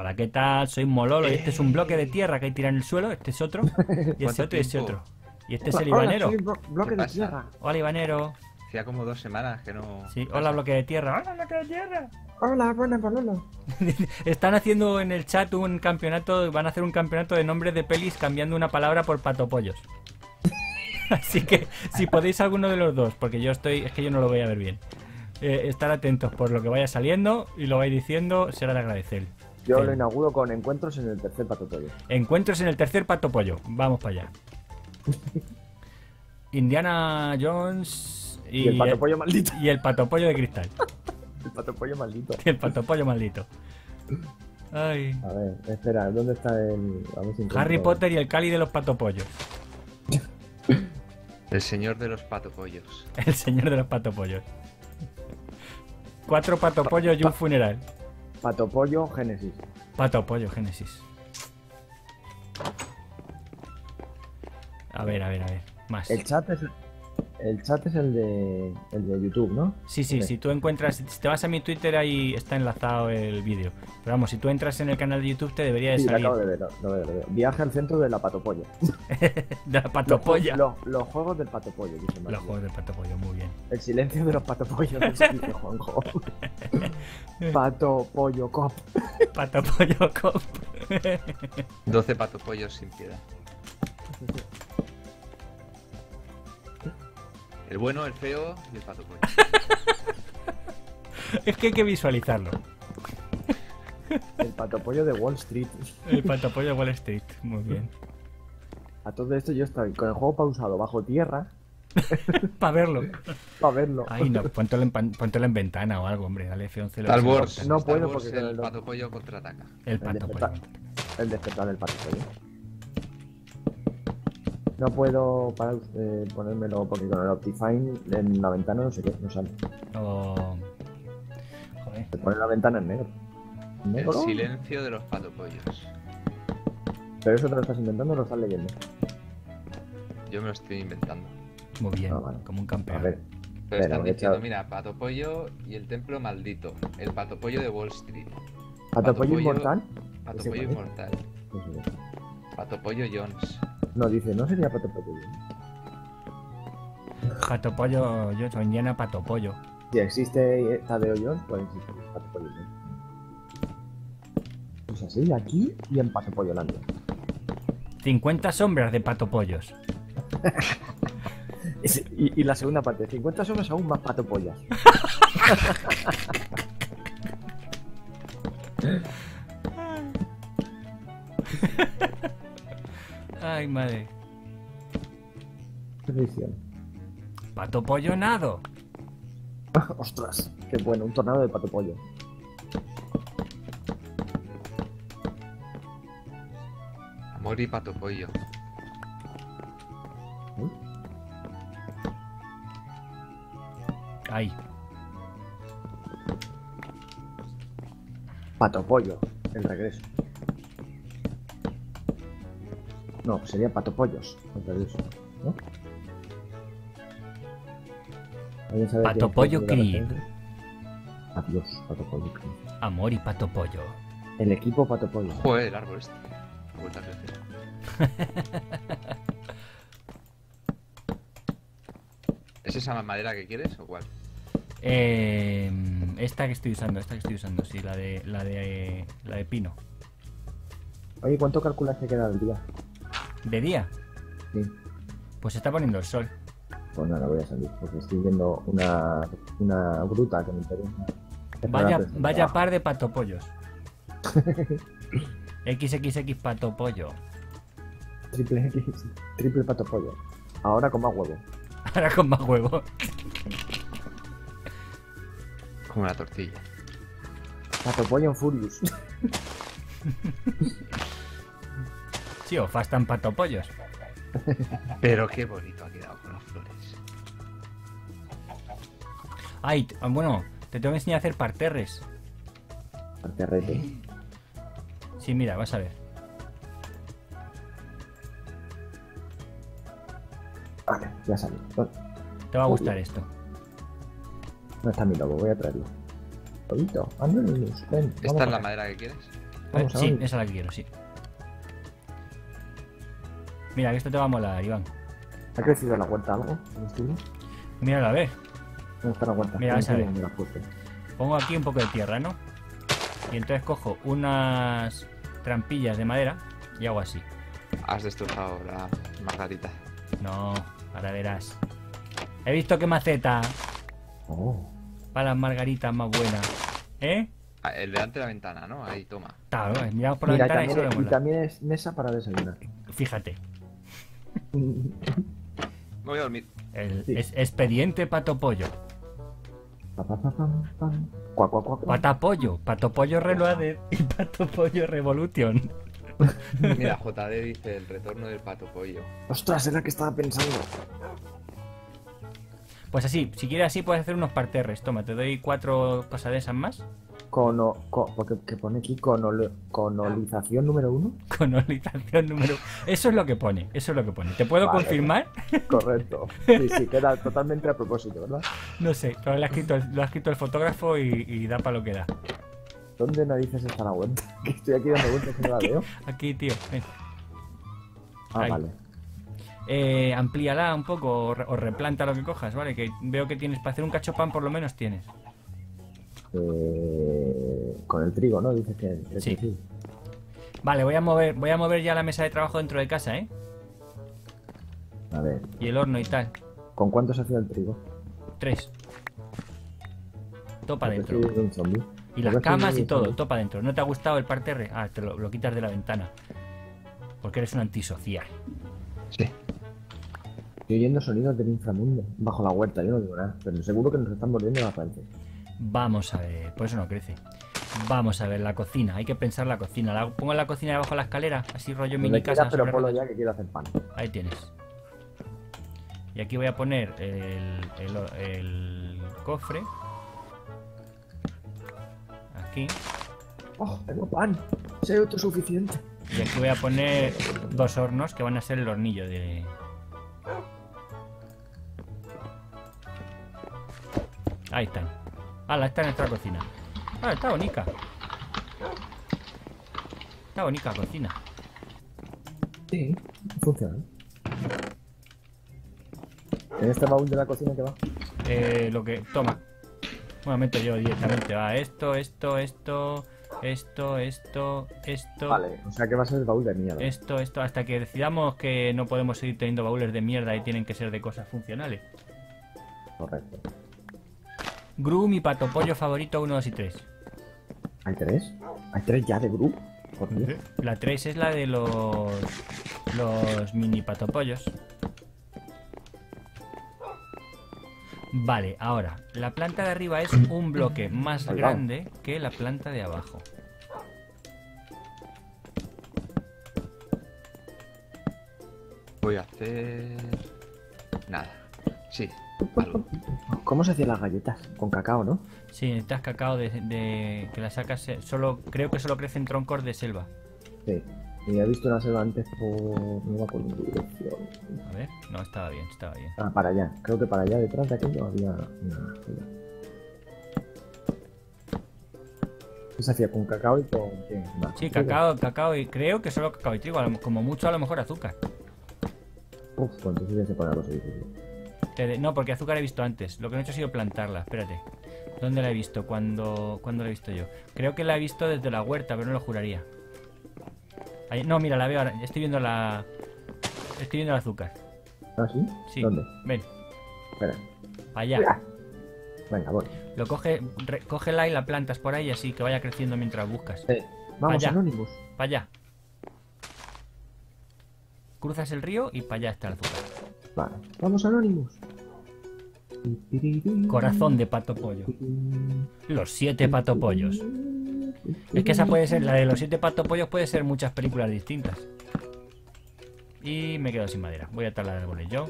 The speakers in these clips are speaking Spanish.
Hola, ¿qué tal? Soy Mololo y este es un bloque de tierra que hay tirado en el suelo. Este es otro, y este otro, y este otro. Y este es el Ibanero. Bloque de tierra. Hola, Ibanero. Hacía como 2 semanas que no... Sí, hola, bloque de tierra. Hola, bloque de tierra. Hola, buena Mololo. Están haciendo en el chat un campeonato, van a hacer un campeonato de nombres de pelis cambiando una palabra por patopollos. Así que si podéis alguno de los dos, porque yo estoy... Es que yo no lo voy a ver bien. Estar atentos por lo que vaya saliendo y lo vais diciendo, será de agradecer. Yo lo inauguro con encuentros en el tercer patopollo. Encuentros en el tercer patopollo. Vamos para allá. Indiana Jones y el patopollo maldito. Y el patopollo de cristal. El patopollo maldito. Y el patopollo maldito. Ay. A ver, espera, ¿dónde está el...? Harry Potter y el cáliz de los patopollos. El señor de los patopollos. El señor de los patopollos. 4 patopollos y un funeral. Patopollo Génesis. Patopollo Génesis. A ver, a ver, a ver. Más. El chat es el de YouTube, ¿no? Sí, sí, si tú encuentras... Si te vas a mi Twitter, ahí está enlazado el vídeo. Pero vamos, si tú entras en el canal de YouTube, te debería de salir. Sí, lo acabo de ver, lo veo. Viaje al centro de la patopolla. De la patopolla. Los juegos del patopollo. Los juegos del patopollo, muy bien. El silencio de los patopollos. De Juanjo. Patopollo Cop. Patopollo Cop. 12 patopollos sin piedad. El bueno, el feo y el patopollo. Es que hay que visualizarlo. El patopollo de Wall Street. El patopollo de Wall Street, muy bien. A todo esto yo estoy con el juego pausado bajo tierra. Para verlo. Para verlo. Ay, no, póntelo en ventana o algo, hombre. Dale F11. Star Wars. No puedo porque el patopollo contraataca. El patopollo. El despertar del patopollo. No puedo para, ponérmelo porque con el Optifine en la ventana no sé qué, no sale. Oh. Joder. Se pone la ventana en negro. El silencio de los patopollos. Pero eso te lo estás inventando o lo estás leyendo. Yo me lo estoy inventando. Muy bien, ah, vale. Como un campeón. A ver, pero están diciendo, mira, patopollo y el templo maldito. El patopollo de Wall Street. ¿Patopollo inmortal? Patopollo inmortal. Patopollo Jones. No, dice, no sería patopollo. Patopollo, yo soy Indiana patopollo. Si existe Tadeo Jones, pues existe patopollo. Pues así, aquí y en Patopollolandia. 50 sombras de patopollos. y la segunda parte, 50 sombras aún más patopollas. Ay, madre. ¿Qué edición? Patopollonado. Ostras, qué bueno, un tornado de patopollo. Amor y patopollo. ¿Eh? Ay. Patopollo, el regreso. No, sería patopollos. ¿No? Patopollo Creed. Adiós, patopollo Creed. Amor y patopollo. El equipo patopollo. Joder, el árbol este. Vuelta a crecer. ¿Es esa madera que quieres o cuál? Esta que estoy usando, sí, la de pino. Oye, ¿cuánto calculas que queda al día? ¿De día? Sí. Pues se está poniendo el sol. Pues nada, voy a salir, porque estoy viendo una gruta que me interesa. Vaya par de patopollos. XXX patopollo. Triple X, triple patopollo. Ahora con más huevo. Ahora con más huevo. Como la tortilla. Patopollo en Furious. Sí, o Fast and Patopollos. Pero qué bonito ha quedado con las flores. Ay, bueno, te tengo que enseñar a hacer parterres. Parterrete. Sí, mira, vas a ver. Vale, ya salió. Te va a gustar esto. No está mi lobo, voy a traerlo. Lobito, ándale. Esta es la madera que quieres. Sí, esa es la que quiero, sí. Mira, que esto te va a molar, Iván. ¿Ha crecido la cuenta algo? Mírala, a ver. ¿Cómo está la cuenta? Mira, a ver. Pongo aquí un poco de tierra, ¿no? Y entonces cojo unas trampillas de madera y hago así. Has destrozado la margarita. No, ahora verás. He visto que maceta. Oh. Para las margaritas más buenas. ¿Eh? El delante de la ventana, ¿no? Ahí, toma. Claro, miramos por la ventana y se lo mola. Y también es mesa para desayunar. Fíjate. Me voy a dormir. Expediente pato pollo. Patapollo, patopollo reloaded y patopollo revolution. Mira, JD dice el retorno del patopollo. Ostras, era que estaba pensando. Pues así, si quieres así puedes hacer unos parterres. Toma, te doy 4 cosas de esas más. Porque pone aquí conolización número 1. Conolización número 1. Eso es lo que pone, eso es lo que pone. ¿Te puedo confirmar? Correcto. Sí, sí, queda totalmente a propósito, ¿verdad? No sé, pero lo ha escrito el fotógrafo y da para lo que da. ¿Dónde narices está la web? Estoy aquí dando vueltas y no la veo. Aquí, tío, ven. Ah, ahí. Vale. Amplíala un poco o replanta lo que cojas, ¿vale? Que veo que tienes para hacer un cachopán, por lo menos tienes. Con el trigo, ¿no? Dices que el sí. Trigo. Vale, voy a mover ya la mesa de trabajo dentro de casa, ¿eh? A ver. Y el horno y tal. ¿Con cuánto se hacía el trigo? 3. Topa dentro. Y las camas y todo, topa dentro. ¿No te ha gustado el parterre? Ah, te lo quitas de la ventana. Porque eres un antisocial. Sí. Estoy oyendo sonidos del inframundo bajo la huerta, yo no digo nada. Pero seguro que nos están volviendo las paredes. Vamos a ver, por eso no crece. Vamos a ver, la cocina, hay que pensar la cocina. La pongo en la cocina debajo de la escalera, así rollo mini casa. Pero ponlo ya que quiero hacer pan. Ahí tienes. Y aquí voy a poner el cofre. Aquí. ¡Oh, tengo pan! Soy autosuficiente. Y aquí voy a poner 2 hornos que van a ser el hornillo de... Ahí están. ¡Hala! Está en nuestra cocina. Ah, está bonita. Está bonita cocina. Sí, funciona. ¿En este baúl de la cocina qué va? Lo que... Toma. Bueno, meto yo directamente. Va esto. Vale, o sea que va a ser el baúl de mierda. Esto. Hasta que decidamos que no podemos seguir teniendo baúles de mierda y tienen que ser de cosas funcionales. Correcto. Gru, mi pato pollo favorito, 1, 2 y 3. ¿Hay 3? ¿Hay 3 ya de Gru? ¿Por qué? La 3 es la de los mini patopollos. Vale, ahora, la planta de arriba es un bloque más grande que la planta de abajo. Voy a hacer... nada. Sí. Algo. ¿Cómo se hacían las galletas? Con cacao, ¿no? Sí, necesitas cacao de que las sacas. Creo que solo crecen troncos de selva. Sí, y he visto una selva antes por... no iba con dirección. A ver, no, estaba bien, estaba bien. Ah, para allá, creo que para allá detrás de aquello había una selva. Se hacía con cacao y con... Sí, cacao y creo que solo cacao y trigo, como mucho a lo mejor azúcar. Uf, pues entonces voy a separar los edificios. No, porque azúcar he visto antes. Lo que no he hecho ha sido plantarla. Espérate. ¿Dónde la he visto? ¿Cuándo la he visto yo? Creo que la he visto desde la huerta, pero no lo juraría. Ahí, no, mira, la veo ahora. Estoy viendo el azúcar. ¿Ah, sí? Sí. ¿Dónde? Ven. Espera. Allá. Mira. Venga, voy. Lo cógela y la plantas por ahí así, que vaya creciendo mientras buscas. Vamos, Anonymous. Para allá. Cruzas el río y para allá está el azúcar. Vale. Vamos, Anonymous. Corazón de pato pollo. Los 7 pato pollos. Es que esa puede ser, la de los 7 pato pollos puede ser muchas películas distintas. Y me quedo sin madera. Voy a talar árboles yo.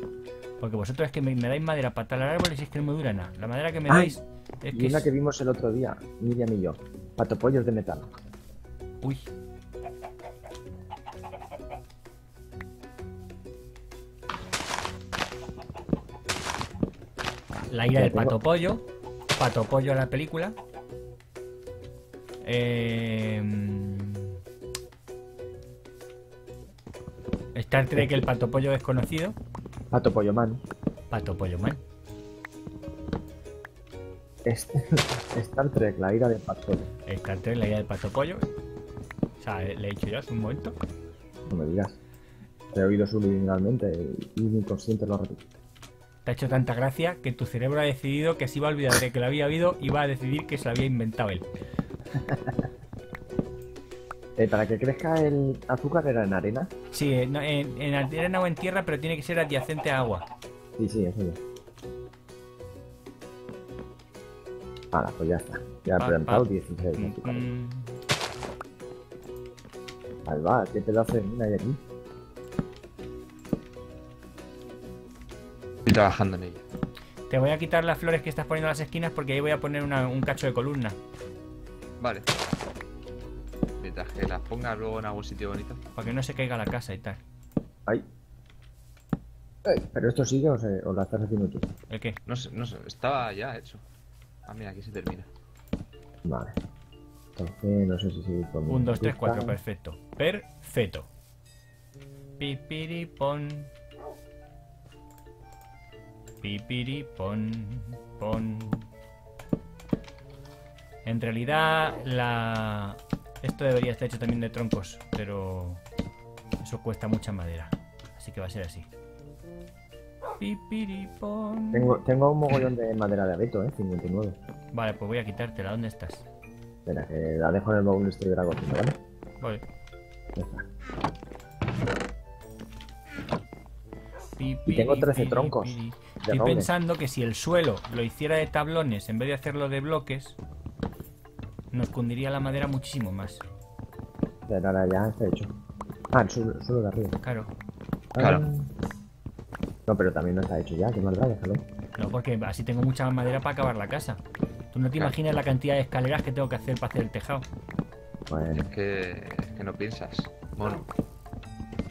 Porque vosotros es que me dais madera para talar árboles y es que no me dura nada. La madera que me dais es que... Y una que vimos el otro día, Miriam y yo. Pato pollos de metal. Uy. La ira del pato pollo. Pato pollo en la película. Star Trek, el pato pollo desconocido. Pato pollo man. Pato pollo man. Star Trek, la ira del pato pollo. Star Trek, la ira del pato pollo. O sea, le he dicho yo hace un momento. No me digas. Te he oído subliminalmente y mi inconsciente lo repite. Te ha hecho tanta gracia que tu cerebro ha decidido que se iba a olvidar de que lo había oído y va a decidir que se lo había inventado él. Para que crezca el azúcar era en arena. Sí, en arena o en tierra, pero tiene que ser adyacente a agua. Sí, sí, eso ya. Ahora, pues ya está. Ya he plantado 16. Alba, ¿qué pedazo de mina hay aquí? Estoy trabajando en ella. Te voy a quitar las flores que estás poniendo a las esquinas porque ahí voy a poner un cacho de columna. Vale. Mientras que las pongas luego en algún sitio bonito. Para que no se caiga la casa y tal. Ay. Ay. ¿Pero esto sigue o la estás haciendo tú? ¿El qué? No sé, estaba ya hecho. Ah, mira, aquí se termina. Vale. Entonces, no sé si sigue con... 1, 2, 3, 4, perfecto. Perfecto. Pipiripon. Pipiripon. Pon. En realidad, esto debería estar hecho también de troncos, pero eso cuesta mucha madera. Así que va a ser así. Pipiripon. Tengo un mogollón de madera de abeto, 59. Vale, pues voy a quitártela. ¿Dónde estás? Espera, que la dejo en el baúl este de la cocina, ¿vale? Vale. Ya está. Y tengo 13 troncos. Estoy pensando que si el suelo lo hiciera de tablones en vez de hacerlo de bloques, nos cundiría la madera muchísimo más. Pero ahora ya está hecho. Ah, el suelo de arriba. Claro. Claro. No, pero también no está hecho ya, qué maldad, déjalo. No, porque así tengo mucha más madera para acabar la casa. Tú no te imaginas la cantidad de escaleras que tengo que hacer para hacer el tejado. Bueno. Es que no piensas. Bueno.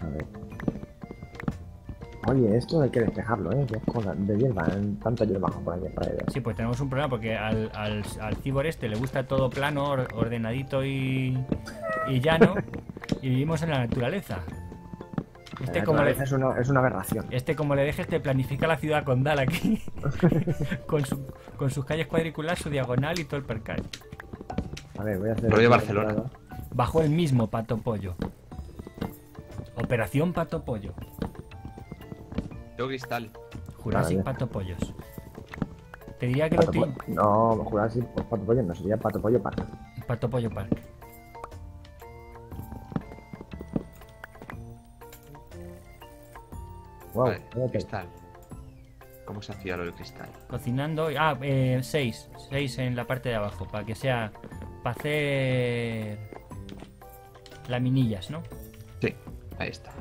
A ver. Oye, esto hay que despejarlo, ¿eh? Que es cosa de hierba, tanta hierba por aquí para allá. Sí, pues tenemos un problema porque al cibor este le gusta todo plano, ordenadito y llano. Y vivimos en la naturaleza. Este, como le... es una aberración. Este, como le dejes, te planifica la ciudad condal aquí. con sus calles cuadriculares, su diagonal y todo el percal. A ver, voy a hacer... Rollo Barcelona. Bajo el mismo pato pollo. Operación pato pollo. Yo cristal. Jurassic pato pollos. Te diría que no, Jurassic pato pollo no, sería pato pollo park. Pato pollo park. Wow, vale, cristal. ¿Cómo se hacía lo del cristal? Cocinando. Ah, 6. 6 en la parte de abajo. Para que sea. Para hacer. Laminillas, ¿no? Sí, ahí está.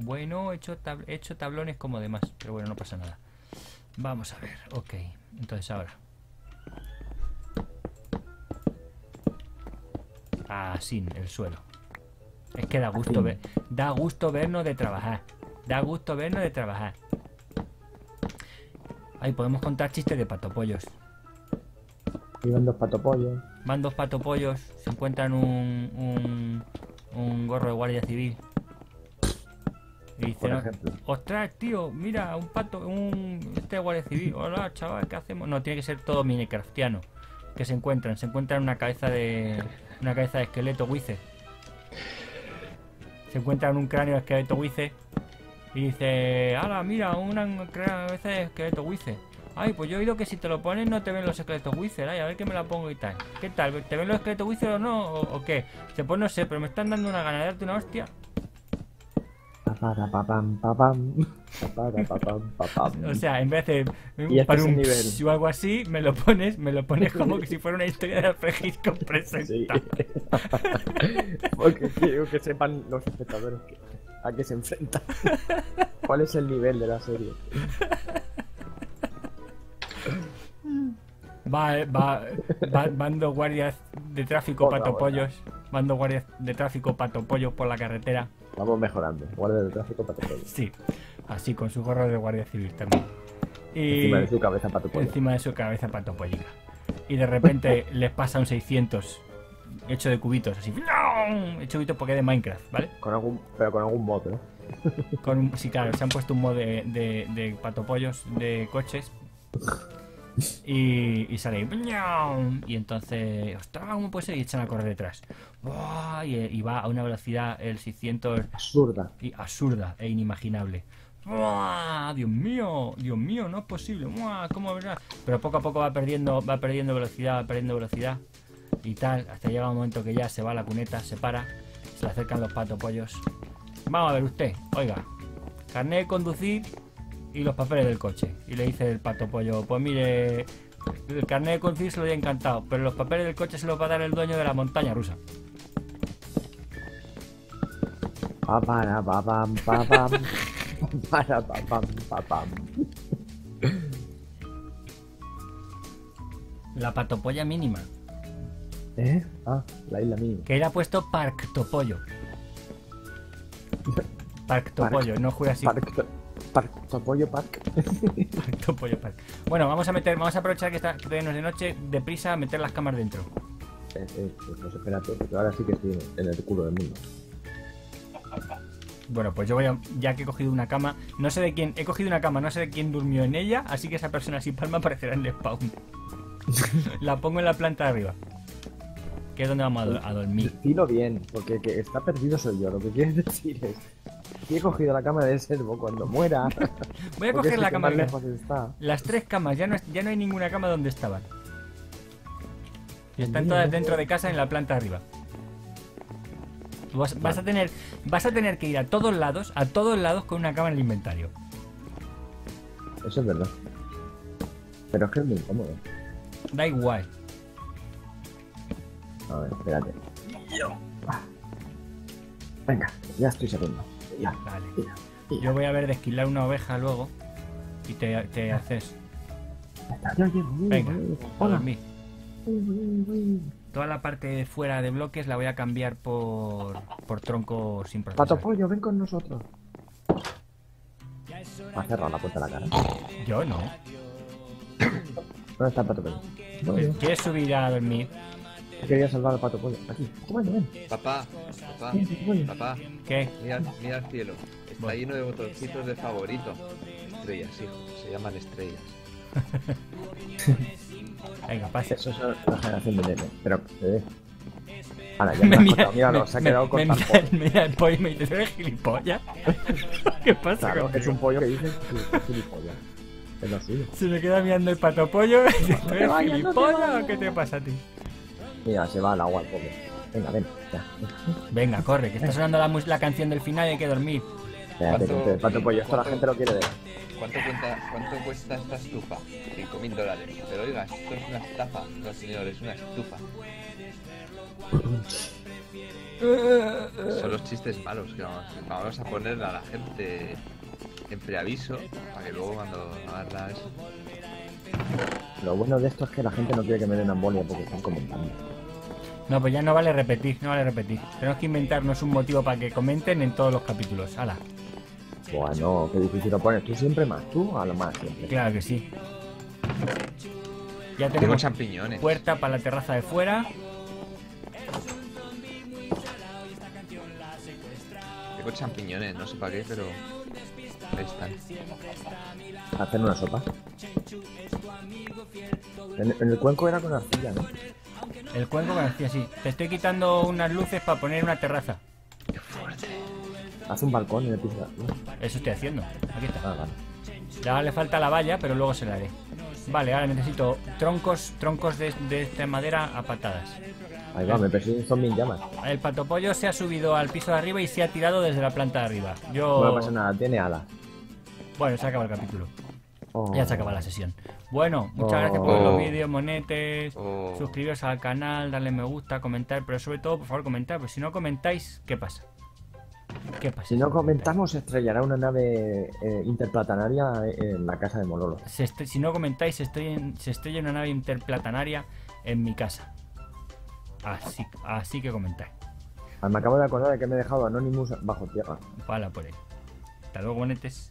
Bueno, he hecho tablones como demás. Pero bueno, no pasa nada. Vamos a ver. Ok. Entonces ahora. Así, el suelo. Es que da gusto ver. Da gusto vernos de trabajar. Da gusto vernos de trabajar. Ahí podemos contar chistes de patopollos. Y van dos patopollos. Van dos patopollos. Se encuentran un gorro de guardia civil. Y dicen, ostras, tío, mira, un pato, este guardia civil. Hola, chaval, ¿qué hacemos? No, tiene que ser todo minecraftiano. Que se encuentran una cabeza de esqueleto Wice. Se encuentran un cráneo de esqueleto Wice. Y dice, ala, mira, una cabeza de esqueleto Wice. Ay, pues yo he oído que si te lo pones no te ven los esqueletos Wice, ay, a ver que me la pongo y tal. ¿Qué tal? ¿Te ven los esqueletos Wice o no? ¿O qué? Pues no sé, pero me están dando una gana de darte una hostia. O sea, en vez de para un nivel o algo así, me lo pones como que si fuera una historia de Alfred con presenta. Porque quiero que sepan los espectadores a qué se enfrenta. ¿Cuál es el nivel de la serie? Van dos guardias de tráfico patopollos. Van dos guardias de tráfico patopollos por la carretera. Vamos mejorando. Guardia de tráfico patopollos. Sí, así con su gorro de guardia civil también. Y encima de su cabeza patopollica. Y de repente les pasa un 600 hecho de cubitos, así. ¡No! Hecho cubitos porque es de Minecraft, ¿vale? Pero con algún mod, ¿no? Sí, claro, se han puesto un mod de patopollos de coches. Y sale ahí. Y entonces, ostras, ¿cómo puede ser? Y echan a correr detrás. ¡Buah! Y va a una velocidad, el 600... Absurda. Y absurda e inimaginable. ¡Buah! Dios mío, no es posible. ¡Buah! ¿Cómo verás? Pero poco a poco va perdiendo velocidad y tal. Hasta llega un momento que ya se va a la cuneta, se para, se le acercan los patopollos. Vamos a ver usted, oiga, carnet de conducir y los papeles del coche. Y le dice el patopollo, pues mire, el carnet de conducir se lo había encantado, pero los papeles del coche se los va a dar el dueño de la montaña rusa. La patopolla mínima. ¿Eh? Ah, la isla mínima. Que era puesto parctopollo. Parctopollo, no juega así. Parctopollo. Bueno, vamos a aprovechar que está de noche, deprisa, meter las cámaras dentro. Pues espérate, porque ahora sí que estoy en el culo del mundo. Bueno, pues yo voy a... Ya que he cogido una cama, no sé de quién... He cogido una cama, no sé de quién durmió en ella, así que esa persona sin palma aparecerá en el spawn. La pongo en la planta de arriba, que es donde vamos a dormir. Dilo bien, porque el que está perdido soy yo. Lo que quieres decir es que he cogido la cama de Servo cuando muera. Voy a coger la cama. Las tres camas, ya no hay ninguna cama donde estaban. Y están todas dentro de casa en la planta de arriba. Vas a tener que ir a todos lados con una cama en el inventario. Eso es verdad. Pero es que es muy incómodo. Da igual. A ver, espérate. Venga, ya estoy saliendo. Vale. Ya. Yo voy a ver de esquilar una oveja luego. Y te haces. Venga, a dormir. Toda la parte de fuera de bloques la voy a cambiar por tronco sin procesar. Patopollo, ven con nosotros. Va a cerrar la puerta de la cara. Yo no. ¿Dónde está el patopollo? ¿Quieres subir a dormir? Quería salvar al patopollo. Aquí. Ven. Papá. ¿Qué? Mira al cielo. Está lleno de botoncitos de favorito. Estrellas, hijo. Se llaman estrellas. Venga, pase. Eso es la generación de Nene. Pero, ahora ya me mira, míralo, se ha quedado con tan pollo. Mira el pollo y me dice, ¿eres gilipollas? ¿Qué pasa? Claro, es un pollo que dice gilipollas. Es lo suyo. Se me queda mirando el patopollo y dice, ¿eres gilipollas o qué te pasa a ti? Mira, se va al agua al poco. Venga, ven. Ya. Venga, corre, que está sonando la canción del final y hay que dormir. Espérate, patopollo, esto la gente lo quiere ver. ¿Cuánto cuesta esta estufa? $5.000. Pero oiga, esto es una estafa. No, señor, es una estufa. Son los chistes malos que vamos a ponerle a la gente en preaviso para que luego cuando hagas eso. Lo bueno de esto es que la gente no quiere que me den embolia porque están comentando. No, pues ya no vale repetir, Tenemos que inventarnos un motivo para que comenten en todos los capítulos. ¡Hala! Bueno, qué difícil lo pones. Tú siempre más, tú a lo más siempre. Claro que sí. Ya tengo champiñones. Puerta para la terraza de fuera. Tengo champiñones, no sé para qué, pero... Ahí están. ¿Hacen una sopa? En el cuenco era con arcilla, ¿no? El cuenco con arcilla, sí. Te estoy quitando unas luces para poner una terraza. Qué fuerte. Haz un balcón y le pisa. Eso estoy haciendo. Aquí está. Ah, vale. Ya le falta la valla, pero luego se la haré. Vale, ahora necesito troncos de madera a patadas. Ahí va, me persiguen zombies en llamas. El patopollo se ha subido al piso de arriba y se ha tirado desde la planta de arriba. Yo... No pasa nada, tiene alas. Bueno, se acaba el capítulo. Oh. Ya se acaba la sesión. Bueno, muchas gracias por los vídeos, monetes. Suscribiros al canal, darle me gusta, comentar. Pero sobre todo, por favor, comentar. Porque si no comentáis, ¿qué pasa? Si no comentamos, se estrellará una nave interplatanaria en la casa de Mololo. Si no comentáis, se estrella una nave interplatanaria en mi casa. Así que comentáis. Me acabo de acordar de que me he dejado Anonymous bajo tierra. Pala por él. Hasta luego, monetes.